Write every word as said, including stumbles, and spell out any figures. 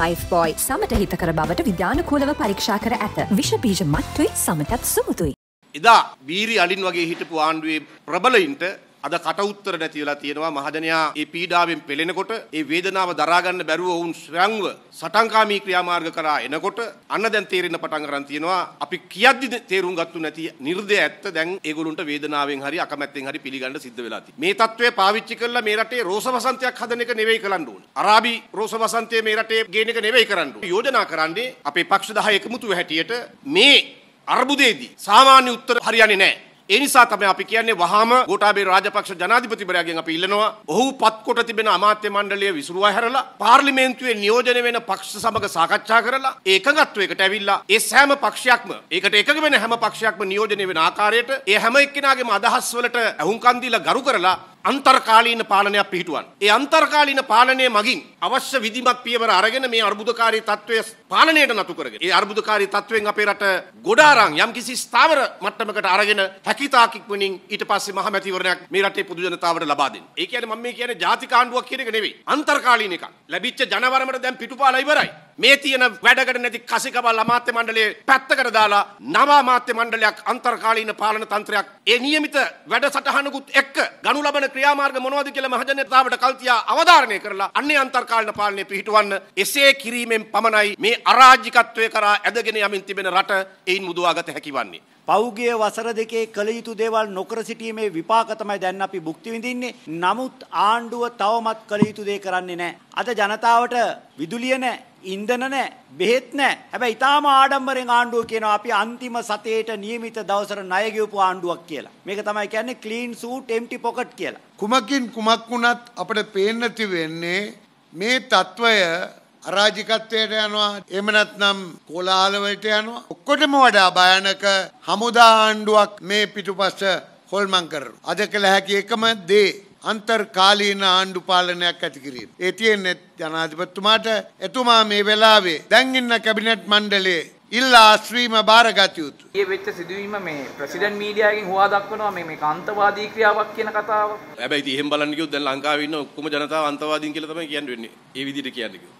ලයිෆ්බොයි සමට හිතකර බවට විද්‍යානුකූලව පරීක්ෂා කර ඇත. විෂ බීජ මට්ටුයි සමටත් සුමුතුයි. එදා බීරි අලින් වගේ හිටපු ආණ්ඩුවේ ප්‍රබලයින්ට අද කට උත්තර නැති වෙලා තියෙනවා. මහජනයා මේ පීඩාවෙන් පෙළෙනකොට, ඒ වේදනාව දරා ගන්න බැරුව වුන් ස්වයංව සටන්කාමී ක්‍රියාමාර්ග කරා එනකොට අන්න දැන් තේරෙන පටන් ගන්න තියෙනවා. අපි කියද්දි තේරුම් ගත්තු නැති නිර්දය ඇත්ත දැන් ඒගොල්ලන්ට වේදනාවෙන් හරි අකමැත්තෙන් හරි පිළිගන්න සිද්ධ වෙලා තියෙනවා. මේ තත්ත්වය පාවිච්චි කරලා මේ රටේ රෝස වසන්තයක් හදන එක නෙවෙයි කරන්න ඕනේ. අරාබි රෝස වසන්තය මේ රටේ ගේන එක නෙවෙයි කරන්න ඕනේ. යෝජනා කරන්නේ අපේ පක්ෂ දහ එකමුතුව හැටියට මේ අර්බුදයේදී සාමාන්‍ය උත්තර හරියන්නේ නැහැ. එනිසා තමයි අපි කියන්නේ වහාම ගෝඨාභය රාජපක්ෂ ජනාධිපතිවරයාගෙන් අපි ඉල්ලනවා ඔහු පත්කොට තිබෙන අමාත්‍ය මණ්ඩලය විසුරුවා හැරලා පාර්ලිමේන්තුවේ නියෝජනය වෙන පක්ෂ සමග සාකච්ඡා කරලා ඒකගත්වයකට ඇවිල්ලා ඒ සෑම පක්ෂයක්ම ඒකට එකඟ වෙන හැම පක්ෂයක්ම නියෝජනය වෙන ආකාරයට ඒ හැම එක්කෙනාගේම අදහස් වලට අහුම්කන් දීලා ගරු කරලා අන්තර්කාලීන පාලනයක් පිහිටුවන්න. ඒ අන්තර්කාලීන පාලනය මගින් අවශ්‍ය විධිමත් පියවර අරගෙන මේ අර්බුදකාරී තත්ත්වය පාලනයට නතු කරගෙන ඒ අර්බුදකාරී තත්ත්වයෙන් අපේ රට ගොඩ අරන් යම්කිසි ස්ථාවර මට්ටමකට අරගෙන හැකිතාකික්මනින් ඊට පස්සේ මහමැතිවරණයක් මේ රටේ පොදු ජනතාවට ලබා දෙන්න. ඒ කියන්නේ මම මේ කියන්නේ ජාතික ආණ්ඩුවක් කියන එක නෙවෙයි. අන්තර්කාලීන එකක්. ලැබිච්ච ජනවරමට දැන් පිටුපාලා ඉවරයි. මේ තියෙන වැඩකට නැති කසිකබල් අමාත්‍ය මණ්ඩලයේ පැත්තකට දාලා නව අමාත්‍ය මණ්ඩලයක් අන්තර්කාලීන පාලන තන්ත්‍රයක් ඒ නියමිත වැඩසටහනකුත් එක්ක ගනු ලබන ක්‍රියාමාර්ග මොනවද කියලා මහජනතාවට කල්තියා අවධාරණය කරලා අන්නේ අන්තර්කාලීන පාලනය පිහිටවන්න. එසේ කිරීමෙන් පමණයි මේ අරාජිකත්වය කරා ඇදගෙන යමින් තිබෙන රට එයින් මුදවාගත හැකි වන්නේ. පෞගිය වසර දෙකේ කළ යුතු දේවල් නොකර සිටීමේ විපාක තමයි දැන් අපි භුක්ති විඳින්නේ. නමුත් ආණ්ඩුව තවමත් කළ යුතු දේ කරන්නේ නැහැ. අද ජනතාවට විදුලිය නැහැ. ඉන්ධන නැහැ, බෙහෙත් නැහැ. හැබැයි ඊටාම ආඩම්බරෙන් ආණ්ඩුව කියනවා අපි අන්තිම සතේට නියමිත දවසට ණය ගෙවපු ආණ්ඩුවක් කියලා. මේක තමයි කියන්නේ clean suit empty pocket කියලා. කුමකින් කුමක් වුණත් අපිට පේන්නති වෙන්නේ මේ తত্ত্বය අරාජිකත්වයට යනවා, එහෙම නැත්නම් කොලාහල වලට යනවා. ඔක්කොටම වඩා භයානක හමුදා ආණ්ඩුවක් මේ පිටුපස හොල්මන් කරනවා. අද කළ හැකි එකම දේ අන්තර්කාලීන ආණ්ඩු පාලනයක් ඇති කිරීම. ඒ තියෙන්නේ ජනාධිපතිතුමාට එතුමා මේ වෙලාවේ දැන් ඉන්න කැබිනට් මණ්ඩලයේ ඉල්ලා ශ්‍රීම බාරගත යුතු. මේ වෙච්ච සිදුවීම මේ ප්‍රෙසිඩන්ට් මීඩියාගෙන් හුවා දක්වනවා මේ මේක අන්තවාදී ක්‍රියාවක් කියන කතාව. හැබැයි ඉතින් එහෙම බලන්න ගියොත් දැන් ලංකාවේ ඉන්න ඔක්කොම ජනතාව අන්තවාදීන් කියලා තමයි කියන්නේ වෙන්නේ. ඒ විදිහට කියන්නේ.